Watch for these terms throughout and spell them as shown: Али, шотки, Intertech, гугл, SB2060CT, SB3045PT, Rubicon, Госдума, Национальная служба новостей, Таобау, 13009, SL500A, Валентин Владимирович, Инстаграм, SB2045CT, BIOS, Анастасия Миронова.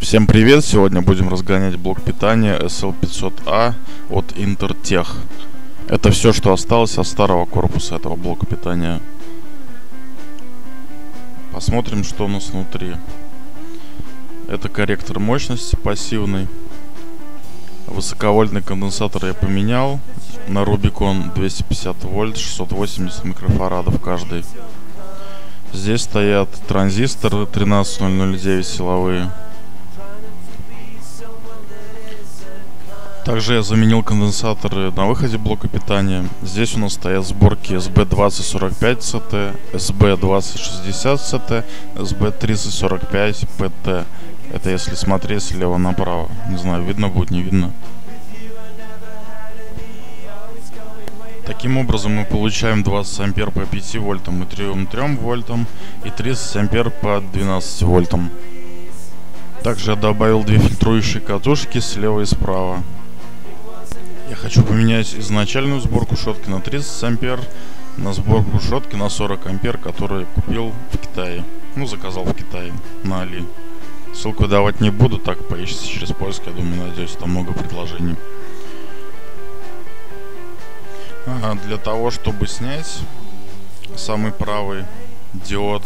Всем привет! Сегодня будем разгонять блок питания SL500A от Intertech. Это все, что осталось от старого корпуса этого блока питания. Посмотрим, что у нас внутри. Это корректор мощности пассивный. Высоковольтный конденсатор я поменял на Rubicon 250 вольт, 680 микрофарадов каждый. Здесь стоят транзисторы 13009 силовые. Также я заменил конденсаторы на выходе блока питания. Здесь у нас стоят сборки SB2045CT, SB2060CT, SB3045PT. Это если смотреть слева направо. Не знаю, видно будет, не видно. Таким образом мы получаем 20 ампер по 5 вольтам и 3 вольтам и 30 ампер по 12 вольтам. Также я добавил две фильтрующие катушки слева и справа. Я хочу поменять изначальную сборку шотки на 30 ампер, на сборку шотки на 40 ампер, которую я купил в Китае. Ну, заказал в Китае на Али. Ссылку давать не буду, так поищите через поиск, я думаю, найдете, там много предложений. Для того, чтобы снять самый правый диод,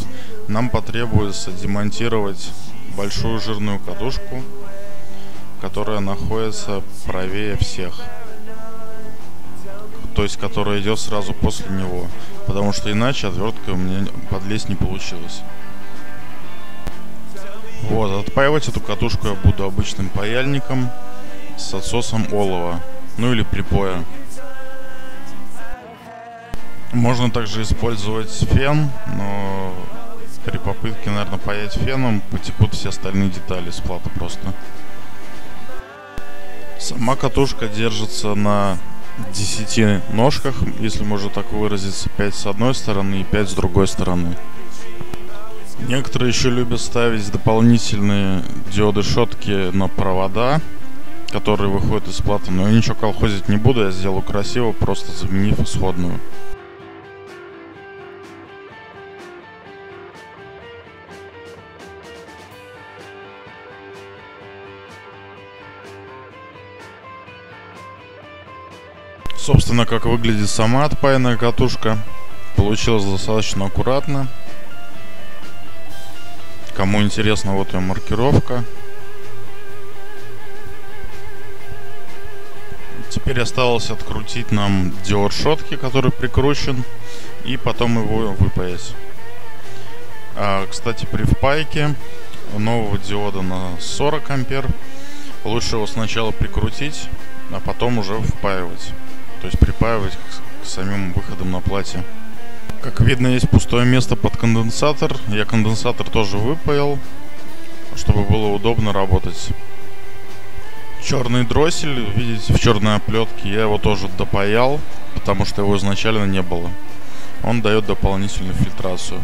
нам потребуется демонтировать большую жирную катушку, которая находится правее всех, то есть которая идет сразу после него, потому что иначе отверткой у меня подлезть не получилось. Вот, отпаивать эту катушку я буду обычным паяльником с отсосом олова, ну или припоя. Можно также использовать фен, но при попытке, наверное, паять феном потекут все остальные детали с платы просто. Сама катушка держится на 10 ножках, если можно так выразиться, 5 с одной стороны и 5 с другой стороны. Некоторые еще любят ставить дополнительные диоды-шотки на провода, которые выходят из платы, но я ничего колхозить не буду, я сделаю красиво, просто заменив исходную. Собственно, как выглядит сама отпаянная катушка. Получилось достаточно аккуратно. Кому интересно, вот ее маркировка. Теперь осталось открутить нам диод шотки, который прикручен, и потом его выпаять. Кстати, при впайке нового диода на 40 ампер лучше его сначала прикрутить, а потом уже впаивать. То есть припаивать к самим выходам на плате. Как видно, есть пустое место под конденсатор. Я конденсатор тоже выпаял, чтобы было удобно работать. Черный дроссель, видите, в черной оплетке, я его тоже допаял, потому что его изначально не было. Он дает дополнительную фильтрацию.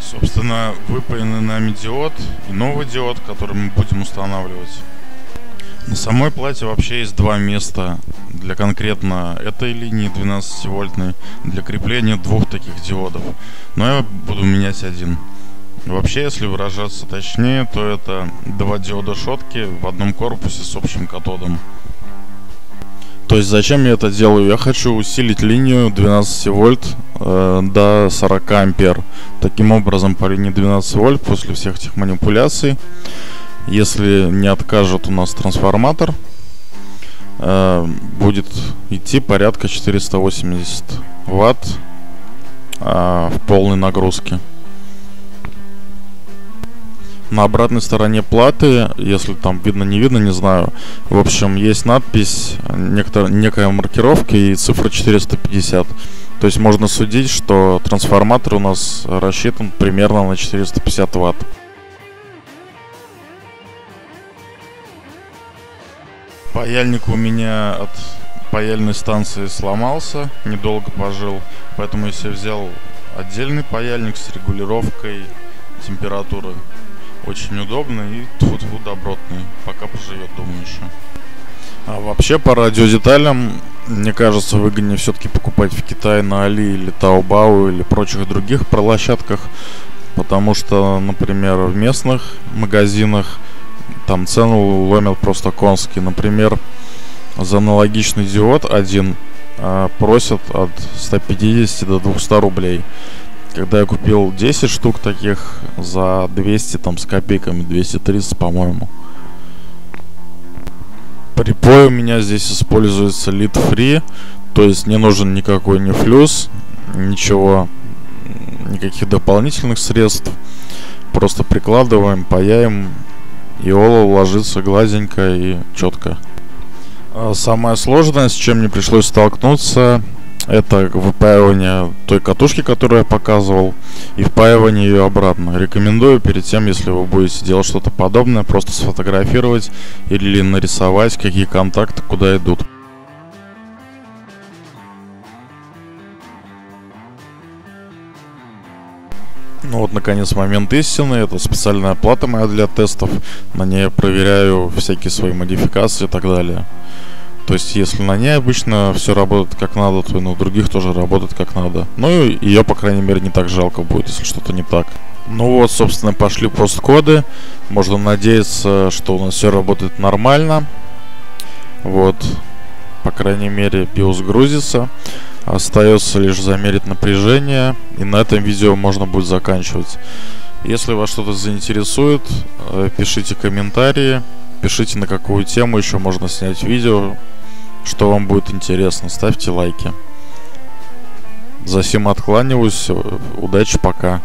Собственно, выпаянный нами диод и новый диод, который мы будем устанавливать. На самой плате вообще есть два места для конкретно этой линии 12-вольтной, для крепления двух таких диодов. Но я буду менять один. Вообще, если выражаться точнее, то это два диода шотки в одном корпусе с общим катодом. То есть зачем я это делаю? Я хочу усилить линию 12 вольт до 40 ампер. Таким образом, по линии 12 вольт после всех этих манипуляций, если не откажет у нас трансформатор, будет идти порядка 480 ватт в полной нагрузке. На обратной стороне платы, если там видно-не видно, не знаю. В общем, есть надпись, некая маркировка и цифра 450. То есть можно судить, что трансформатор у нас рассчитан примерно на 450 ватт. Паяльник у меня от паяльной станции сломался, недолго пожил. Поэтому я себе взял отдельный паяльник с регулировкой температуры. Очень удобный и тьфу-тьфу добротный. Пока поживет, думаю, еще. А вообще по радиодеталям, мне кажется, выгоднее все-таки покупать в Китае на Али или Таобау или прочих других площадках, потому что, например, в местных магазинах там цену ломят просто конские. Например, за аналогичный диод один просят от 150 до 200 рублей. Когда я купил 10 штук таких за 200 там с копейками, 230, по-моему. Припой у меня здесь используется lead free, то есть не нужен никакой ни флюс, ничего, никаких дополнительных средств. Просто прикладываем, паяем, и олово ложится гладенько и четко. Самое сложное, с чем мне пришлось столкнуться, это выпаивание той катушки, которую я показывал, и впаивание ее обратно. Рекомендую перед тем, если вы будете делать что-то подобное, просто сфотографировать или нарисовать, какие контакты куда идут. Ну вот, наконец, момент истины. Это специальная плата моя для тестов. На ней я проверяю всякие свои модификации и так далее. То есть, если на ней обычно все работает как надо, то и на других тоже работает как надо. Ну и ее, по крайней мере, не так жалко будет, если что-то не так. Ну вот, собственно, пошли посткоды. Можно надеяться, что у нас все работает нормально. Вот, по крайней мере, BIOS грузится. Остается лишь замерить напряжение. И на этом видео можно будет заканчивать. Если вас что-то заинтересует, пишите комментарии. Пишите, на какую тему еще можно снять видео, что вам будет интересно. Ставьте лайки. За сим откланиваюсь. Удачи, пока.